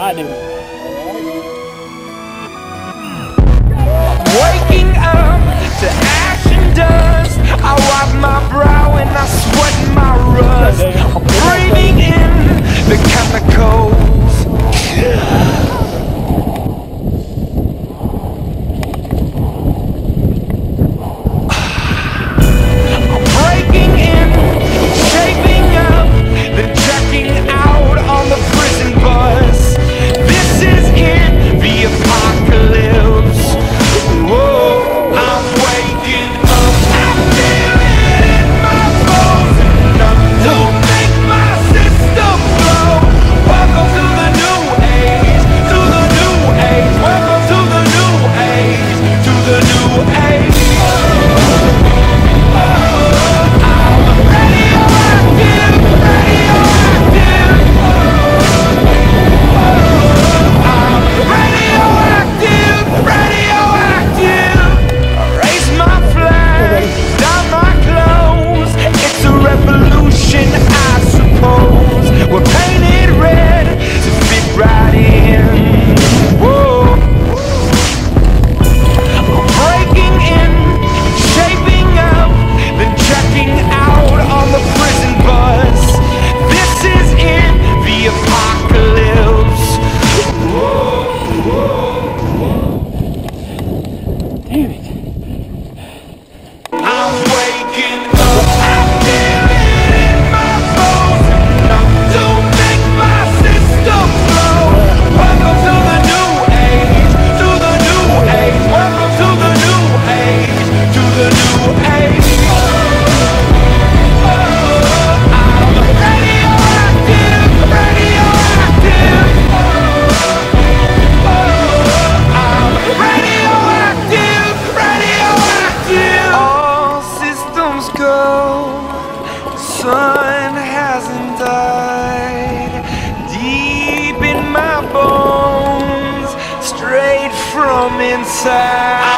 I do. Waking up to ash and dust. I wipe my brow and I sweat my rust. I'm breathing in the chemicals. I'm breaking in, shaping up, then checking out on the prison bus. This is it, the apocalypse. Whoa, I'm waking up. I feel it in my bones, enough to make my system blow. Welcome to the new age, to the new age. Welcome to the new age, to the new age. Inside